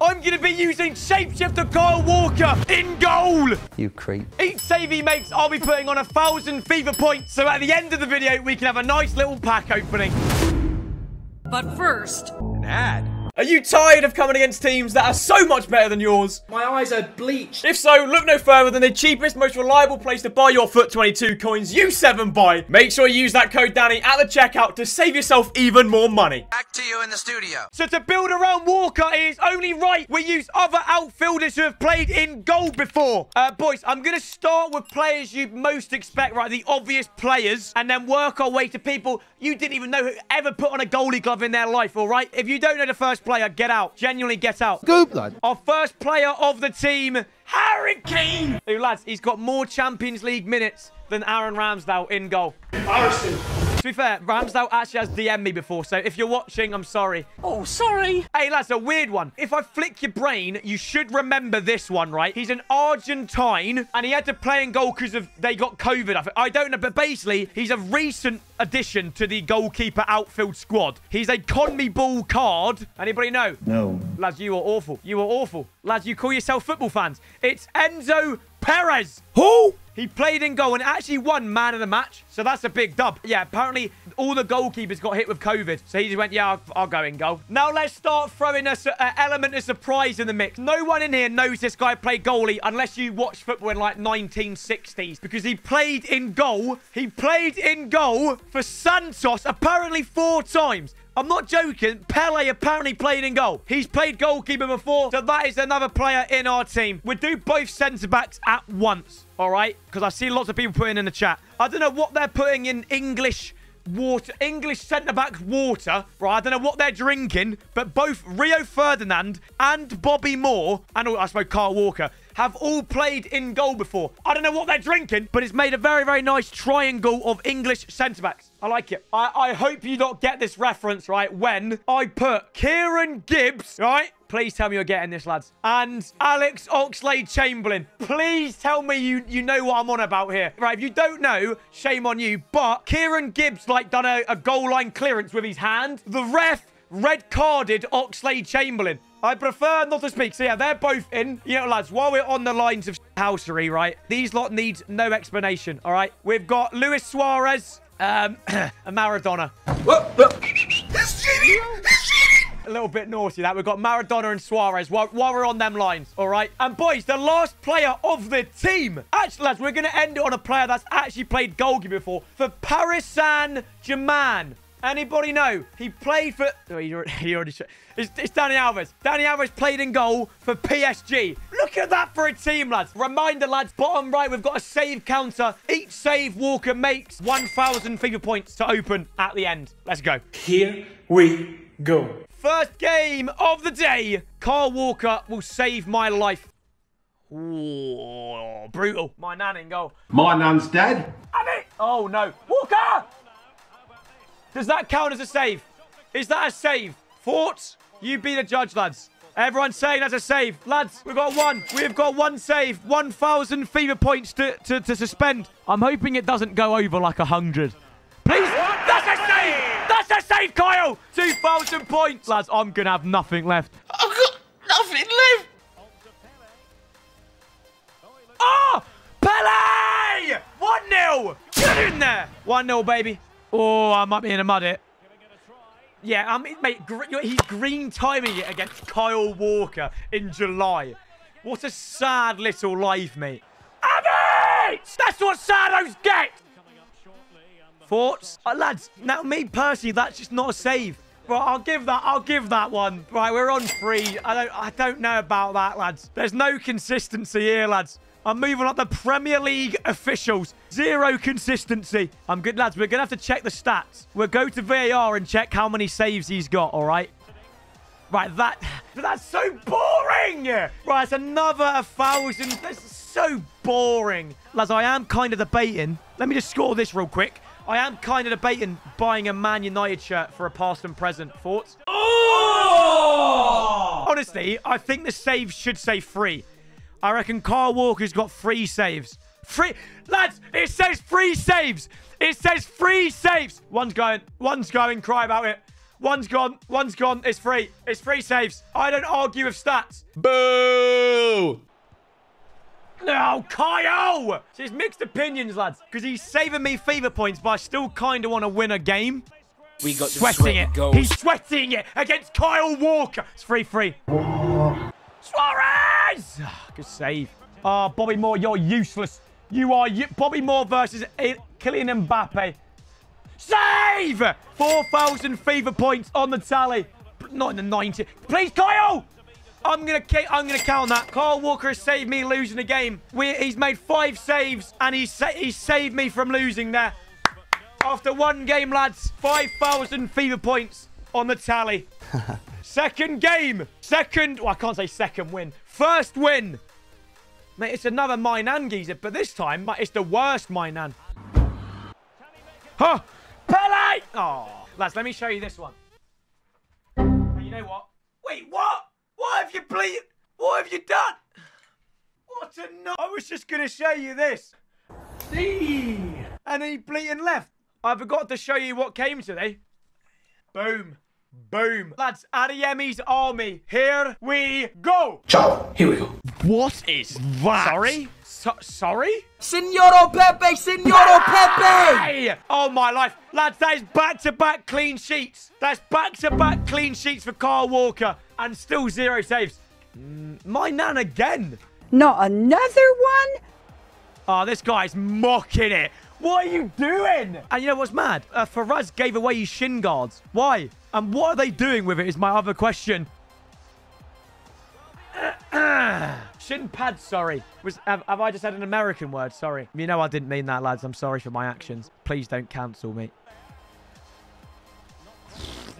I'm going to be using Shapeshifter Kyle Walker in goal. You creep. Each save he makes, I'll be putting on 1,000 FIFA points. So at the end of the video, we can have a nice little pack opening. But first, an ad. Are you tired of coming against teams that are so much better than yours? My eyes are bleached. If so, look no further than the cheapest, most reliable place to buy your FUT22 coins, U7Buy. Make sure you use that code Danny at the checkout to save yourself even more money. Back to you in the studio. So to build around Walker, it is only right we use other outfielders who have played in goal before. Boys, I'm going to start with players you'd most expect, right? The obvious players, and then work our way to people you didn't even know who ever put on a goalie glove in their life, all right? If you don't know the first player, get out. Genuinely get out. Go, lad. Our first player of the team, Harry Kane. Hey, lads, he's got more Champions League minutes than Aaron Ramsdale in goal. Harrison. To be fair, Ramsdale actually has DM'd me before, so if you're watching, I'm sorry. Oh, sorry. Hey, lads, a weird one. If I flick your brain, you should remember this one, right? He's an Argentine, and he had to play in goal because of they got COVID. I don't know, but basically, he's a recent addition to the goalkeeper outfield squad. He's a CONMEBOL card. Anybody know? No. Lads, you are awful. You are awful. Lads, you call yourself football fans. It's Enzo Perez. Who? He played in goal and actually won man of the match. So that's a big dub. Yeah, apparently all the goalkeepers got hit with COVID. So he just went, yeah, I'll go in goal. Now let's start throwing an element of surprise in the mix. No one in here knows this guy played goalie unless you watch football in like 1960s. Because he played in goal. He played in goal for Santos apparently 4 times. I'm not joking. Pele apparently played in goal. He's played goalkeeper before, so that is another player in our team. We'll do both centre-backs at once, all right? Because I see lots of people putting in the chat. I don't know what they're putting in English water, English centre-back water, right? I don't know what they're drinking, but both Rio Ferdinand and Bobby Moore, and I suppose Kyle Walker, have all played in goal before. I don't know what they're drinking, but it's made a very, very nice triangle of English centre-backs. I like it. I hope you don't get this reference, right? When I put Kieran Gibbs, right? Please tell me you're getting this, lads. And Alex Oxlade-Chamberlain. Please tell me you know what I'm on about here. Right, if you don't know, shame on you. But Kieran Gibbs, like, done a goal line clearance with his hand. The ref red-carded Oxlade-Chamberlain. I prefer not to speak. So, yeah, they're both in. You know, lads, while we're on the lines of housery, right? These lot need no explanation, all right? We've got Luis Suarez and Maradona. He's cheating! He's cheating! A little bit naughty, that. We've got Maradona and Suarez while we're on them lines, all right? And, boys, the last player of the team. Actually, lads, we're going to end it on a player that's actually played goalkeeper before for Paris Saint-Germain. Anybody know? He played for... Oh, he already... It's Dani Alves. Dani Alves played in goal for PSG. Look at that for a team, lads. Reminder, lads, bottom right, we've got a save counter. Each save Walker makes 1,000 FIFA points to open at the end. Let's go. Here we go. First game of the day. Kyle Walker will save my life. Ooh, brutal. My nan in goal. My nan's dead. Annie! Oh, no. Walker! Does that count as a save? Is that a save? Thoughts? You be the judge, lads. Everyone's saying that's a save. Lads, we've got one. We've got one save. 1,000 fever points to suspend. I'm hoping it doesn't go over like 100. Please. That's a save. That's a save, Kyle. 2,000 points. Lads, I'm going to have nothing left. I've got nothing left. Oh, Pele. 1-0. Get in there. 1-0, baby. Oh, I might be in a mud it. Yeah, I mean, mate, he's green timing it against Kyle Walker in July. What a sad little life, mate. Abits! That's what saddos get! Thoughts? Lads, now me personally, that's just not a save. Right, I'll give that one. Right, we're on 3. I don't know about that, lads. There's no consistency here, lads. I'm moving up the Premier League officials. 0 consistency. I'm good, lads. We're going to have to check the stats. We'll go to VAR and check how many saves he's got, all right? Right, that's so boring. Right, it's another 1,000. That's so boring. Lads, I am kind of debating. Let me just score this real quick. I am kind of debating buying a Man United shirt for a past and present. Thoughts? Oh! Honestly, I think the save should say 3. I reckon Kyle Walker's got 3 saves. 3. Lads, it says 3 saves. It says 3 saves. One's going. Cry about it. One's gone. One's gone. It's free. It's free saves. I don't argue with stats. Boo! No, Kyle! See, it's mixed opinions, lads, because he's saving me fever points, but I still kind of want to win a game. We got sweating it. Goals. He's sweating it against Kyle Walker. It's 3-3. Suarez! Oh, good save. Ah, oh, Bobby Moore, you're useless. You are Bobby Moore versus Kylian Mbappe. Save! 4,000 fever points on the tally. Not in the 90. Please, Kyle! I'm gonna count that. Kyle Walker has saved me losing the game. He's made 5 saves and he saved me from losing there. After one game, lads, 5,000 fever points on the tally. Second game. Second, well, I can't say second win. First win. Mate, it's another Mainan geezer, but this time, it's the worst Mainan. Huh? Pele! Oh, lads, let me show you this one. And you know what? Wait, what? What have you bleed? What have you done? What a no! I was just gonna show you this. See? And he bleeding left. I forgot to show you what came today. Boom. Boom. Lads, Adeyemi's army. Here we go. Ciao. Here we go. What is that? Sorry? Sorry? Signoro Pepe! Signoro Pepe! Oh, my life. Lads, that is back-to-back clean sheets. That's back-to-back clean sheets for Kyle Walker. And still 0 saves. My nan again. Not another one? Oh, this guy's mocking it. What are you doing? And you know what's mad? Faraz gave away his shin guards. Why? And what are they doing with it is my other question. Shin pads, sorry. Have I just said an American word? Sorry. You know I didn't mean that, lads. I'm sorry for my actions. Please don't cancel me.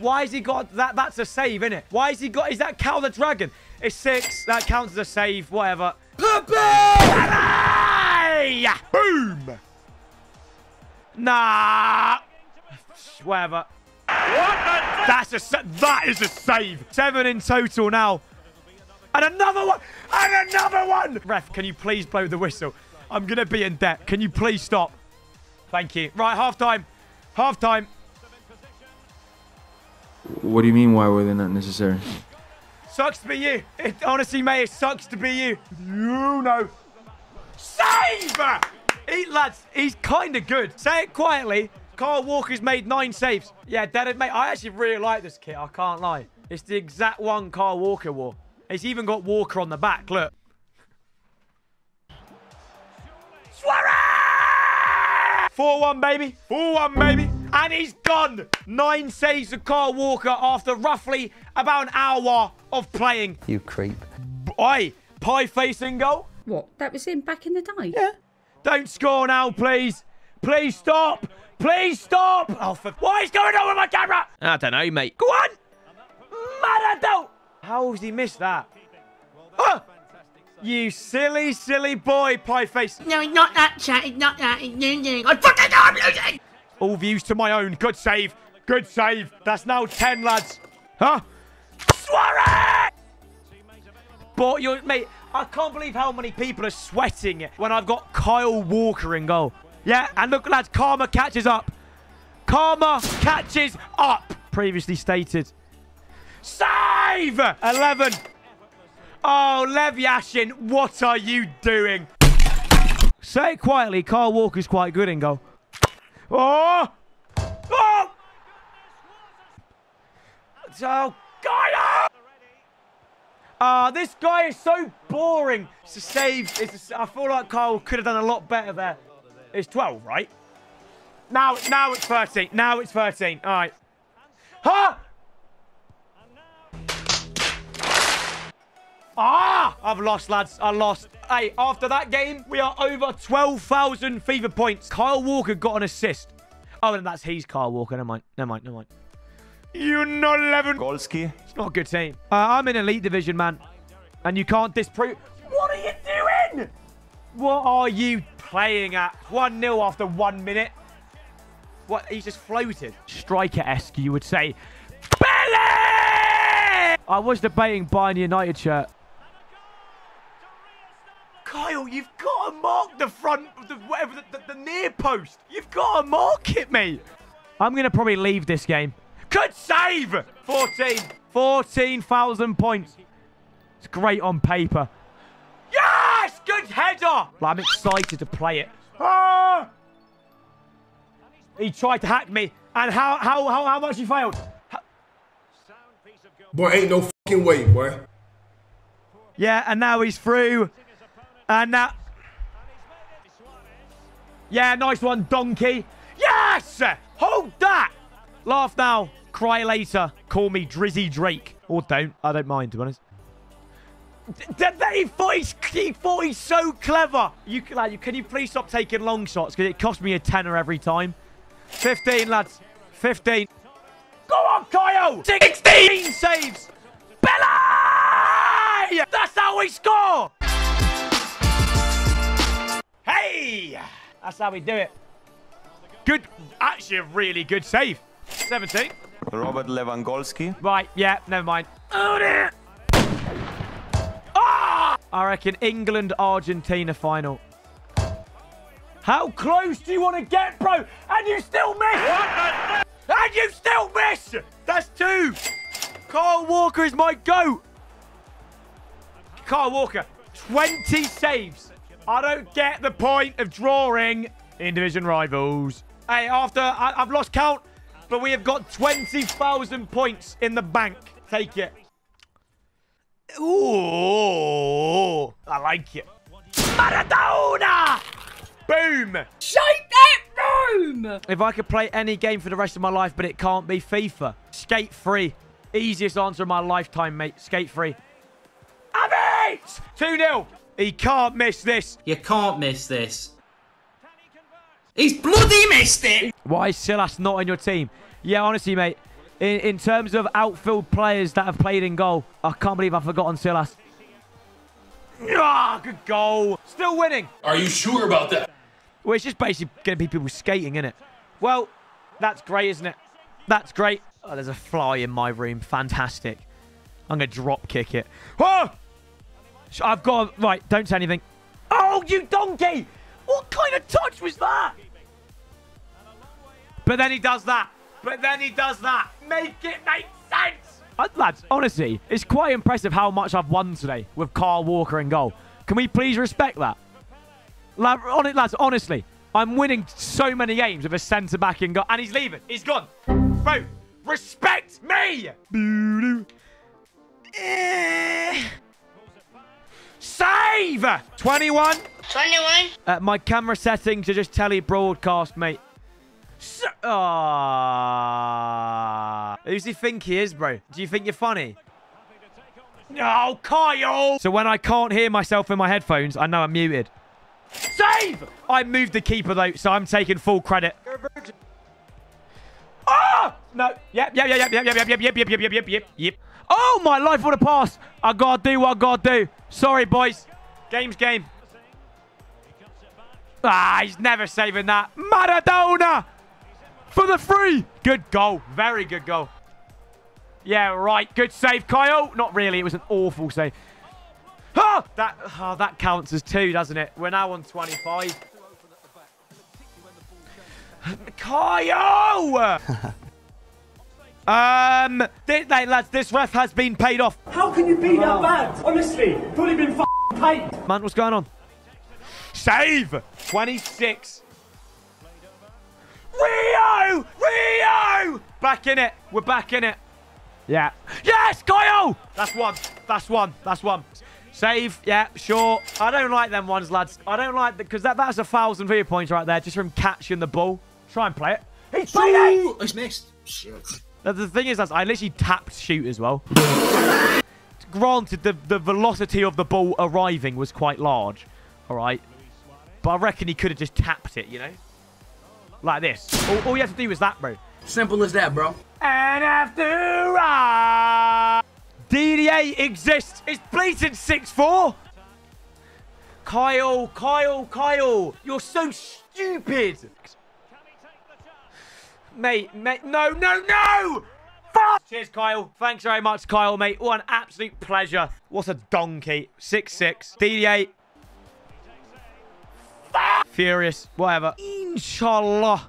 Why has he got that? That's a save, isn't it? Why has he got... Is that Cal the Dragon? It's 6. That counts as a save. Whatever. Boom! Nah. Whatever. That is a save. 7 in total now. And another one. And another one. Ref, can you please blow the whistle? I'm going to be in debt. Can you please stop? Thank you. Right, half-time. Half-time. What do you mean, why were they not necessary? Sucks to be you. It, honestly, mate, it sucks to be you. You know. Save! Lads, he's kind of good. Say it quietly. Kyle Walker's made 9 saves. Yeah, Dad, mate, I actually really like this kit. I can't lie. It's the exact one Kyle Walker wore. It's even got Walker on the back. Look. Suarez! 4-1, baby. 4-1, baby. And he's done. 9 saves to Kyle Walker after roughly about an hour of playing. You creep. Oi, pie facing goal. What? That was him back in the day? Yeah. Don't score now, please. Please stop. Please stop. Oh, for... What is going on with my camera? I don't know, mate. Go on. Maradona. How has he missed that? Oh! You silly, silly boy, pie face. No, it's not that, chat. It's not that. It's losing. I fucking know I'm losing. All views to my own. Good save. Good save. That's now 10, lads. Huh? Suarez! Bought your... Mate, I can't believe how many people are sweating when I've got Kyle Walker in goal. Yeah, and look, lads, karma catches up. Karma catches up. Previously stated. Save! 11. Oh, Lev Yashin, what are you doing? Say it quietly. Kyle Walker's quite good in goal. Oh! Oh! Oh, God! Ah, this guy is so boring. It's a save. I feel like Kyle could have done a lot better there. It's 12, right? Now it's 13. Now it's 13. All right. Huh? Ah! I've lost, lads. I lost. Hey, after that game, we are over 12,000 fever points. Kyle Walker got an assist. Oh, and he's Kyle Walker. Never mind. Never mind. Never mind. You know, 11. Golski. It's not a good team. I'm in Elite Division, man. And you can't disprove... What are you doing? What are you playing at? 1-0 after 1 minute. What? He's just floated. Striker-esque, you would say. Pele! I was debating buying a United shirt. Kyle, you've got to mark the front, the near post. You've got to mark it, mate. I'm going to probably leave this game. Good save! 14,000 points. It's great on paper. Yes! Good header! Well, I'm excited to play it. Ah! He tried to hack me. And how much he failed? Boy, ain't no fucking way, boy. Yeah, and now he's through. And now... Yeah, nice one, donkey. Yes! Hold that! Laugh now, cry later. Call me Drizzy Drake. Or don't. I don't mind, to be honest. He thought he's so clever. Can you please stop taking long shots? Because it costs me a tenner every time. 15, lads. 15. Go on, Kyle! 16 saves. Pele! That's how we score! Hey! That's how we do it. Good. Actually, a really good save. 17. Robert Lewandowski. Right, yeah, never mind. Oh, dear. Oh! I reckon England-Argentina final. How close do you want to get, bro? And you still miss! What the f and you still miss! That's two. Kyle Walker is my GOAT. Kyle Walker, 20 saves. I don't get the point of drawing in Division Rivals. Hey, after I've lost count, but we have got 20,000 points in the bank. Take it. Ooh, I like it. Maradona! Boom! Shake that room! If I could play any game for the rest of my life, but it can't be FIFA. Skate free. Easiest answer of my lifetime, mate. Skate free. Have it! 2-0. He can't miss this. You can't miss this. He's bloody missed it! Why is Silas not in your team? Yeah, honestly, mate. In terms of outfield players that have played in goal, I can't believe I've forgotten Silas. Ah, good goal. Still winning. Are you sure about that? Well, it's just basically going to be people skating, isn't it? Well, that's great, isn't it? That's great. Oh, there's a fly in my room. Fantastic. I'm going to drop kick it. Oh! I've got... Right, don't say anything. Oh, you donkey! What kind of touch was that? But then he does that. But then he does that. Make it make sense! Lads, honestly, it's quite impressive how much I've won today with Kyle Walker in goal. Can we please respect that? On it, lads, honestly, I'm winning so many games with a centre-back in goal. And he's leaving. He's gone. Bro, respect me! Save! 21. 21. My camera settings are just tele-broadcast, mate. Who's he think he is, bro? Do you think you're funny? No, Kyle! So when I can't hear myself in my headphones, I know I'm muted. Save! I moved the keeper, though, so I'm taking full credit. Ah! No. Yep. Oh, my life, what a pass. I gotta do what I gotta do. Sorry, boys. Game's game. Ah, he's never saving that. Maradona for the free. Good goal. Very good goal. Yeah, right. Good save, Kyle. Not really. It was an awful save. Ah, that counts as two, doesn't it? We're now on 25. Kyle! Lads, this ref has been paid off. How can you be that bad? Honestly, probably been f***ing paid. Man, what's going on? Save! 26. Rio! Rio! Back in it. We're back in it. Yeah. Yes, Kyle! That's one. That's one. That's one. Save. Yeah, sure. I don't like them ones, lads. I don't like them because that's 1,000 view points right there just from catching the ball. Try and play it. He's played it! It's missed. Shit. The thing is, lads, I literally tapped shoot as well. Granted, the velocity of the ball arriving was quite large. All right. But I reckon he could have just tapped it, you know? Like this. All you have to do is that, bro. Simple as that, bro. And after all... DDA exists. It's bleating 6-4. Kyle. You're so stupid. Mate. No. Fuck. Cheers, Kyle. Thanks very much, Kyle, mate. What an absolute pleasure. What a donkey. 6-6. DDA. Furious. Whatever. Inshallah.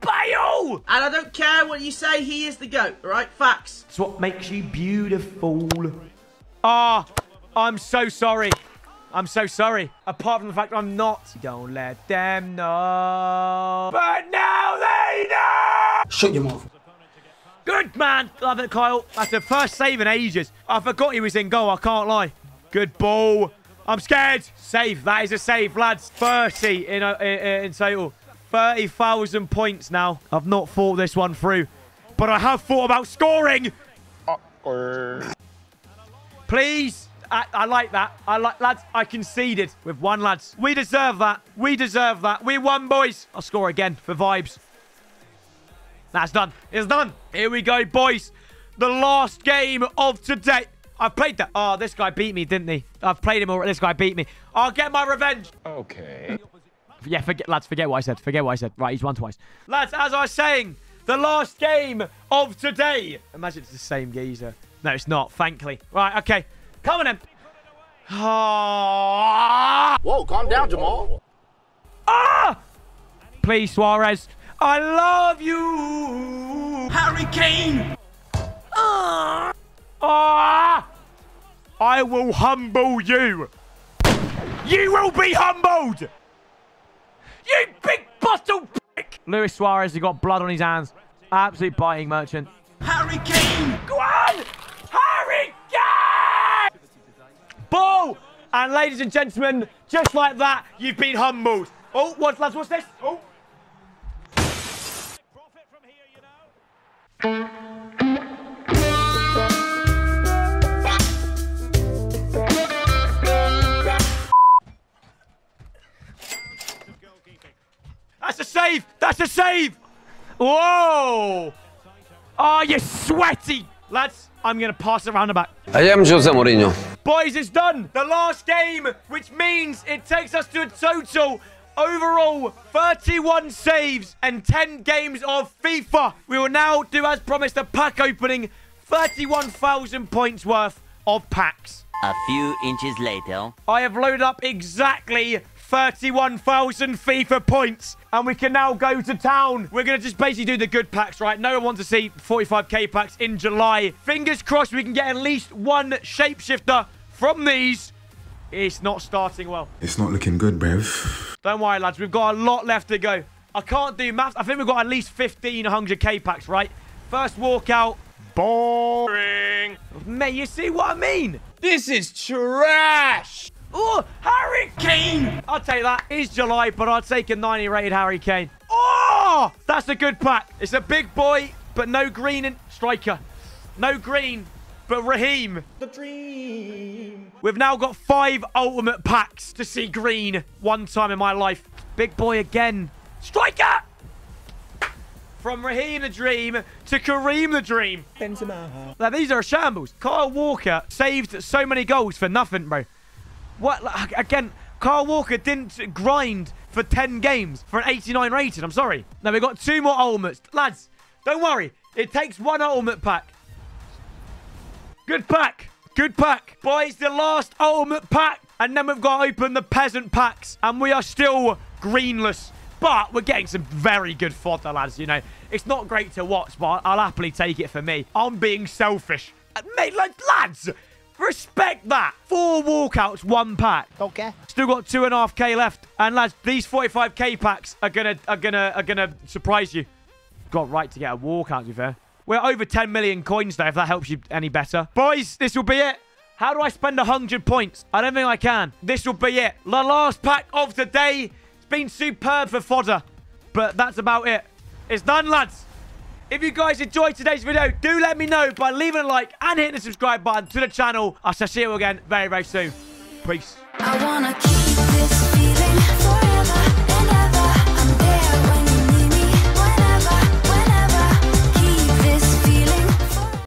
Bale! And I don't care what you say, he is the GOAT, right? Facts. It's what makes you beautiful. Ah, I'm so sorry. I'm so sorry. Apart from the fact I'm not. Don't let them know. But now they know! Shut your mouth. Good man. Love it, Kyle. That's the first save in ages. I forgot he was in goal. I can't lie. Good ball. I'm scared. Save. That is a save, lads. 30 in total. 30,000 points now. I've not thought this one through, but I have thought about scoring. Please. I like that. I like, lads, I conceded with one, lads. We deserve that. We deserve that. We won, boys. I'll score again for vibes. That's done. It's done. Here we go, boys. The last game of today. I've played that. Oh, this guy beat me, didn't he? I've played him already. This guy beat me. I'll get my revenge. Okay. Yeah, forget, lads, forget what I said. Forget what I said. Right, he's won twice. Lads, as I was saying, the last game of today. Imagine it's the same geezer. No, it's not, thankfully. Right, okay. Come on, then. Oh. Whoa, calm down, Jamal. Ah! Please, Suarez. I love you. Harry Kane. Ah! Ah! I will humble you. You will be humbled. You big bottle prick. Luis Suarez has got blood on his hands. Absolute biting merchant. Harry Kane. Go on. Ball! And ladies and gentlemen, just like that, you've been humbled. Oh, what, lads, what's this? Oh. Profit from here, you know. That's a save! That's a save! Whoa! Oh, you sweaty! Lads, I'm going to pass it around the back. I am Jose Mourinho. Boys, it's done. The last game, which means it takes us to a total overall 31 saves and 10 games of FIFA. We will now do, as promised, a pack opening, 31,000 points worth of packs. A few inches later. I have loaded up exactly 31,000 FIFA points, and we can now go to town. We're going to just basically do the good packs, right? No one wants to see 45k packs in July. Fingers crossed we can get at least one Shapeshifter from these. It's not starting well. It's not looking good, bruv. Don't worry, lads. We've got a lot left to go. I can't do maths. I think we've got at least 1,500k packs, right? First walkout. Boring. Mate, you see what I mean? This is trash. Oh, Harry Kane! I'll take that. It's July, but I'll take a 90 rated Harry Kane. Oh! That's a good pack. It's a big boy, but no green and striker. No green, but Raheem. The dream. We've now got 5 ultimate packs to see green one time in my life. Big boy again. Striker! From Raheem the Dream to Karim the Dream. Benzema. Now, these are a shambles. Kyle Walker saved so many goals for nothing, bro. What, again, Kyle Walker didn't grind for 10 games for an 89 rated. I'm sorry. Now, we've got 2 more ultimates. Lads, don't worry. It takes one ultimate pack. Good pack. Good pack. Boys, the last ultimate pack. And then we've got to open the peasant packs. And we are still greenless. But we're getting some very good fodder, lads, you know. It's not great to watch, but I'll happily take it for me. I'm being selfish. Mate, like, lads... Respect that. 4 walkouts, 1 pack. Okay. Still got 2.5k left. And lads, these 45k packs are gonna surprise you. Got right to get a walkout, to be fair. We're over 10 million coins though, if that helps you any better. Boys, this will be it. How do I spend 100 points? I don't think I can. This will be it. The last pack of the day. It's been superb for fodder. But that's about it. It's done, lads. If you guys enjoyed today's video, do let me know by leaving a like and hitting the subscribe button to the channel. I shall see you again very, very soon. Peace. I wanna keep this feeling forever.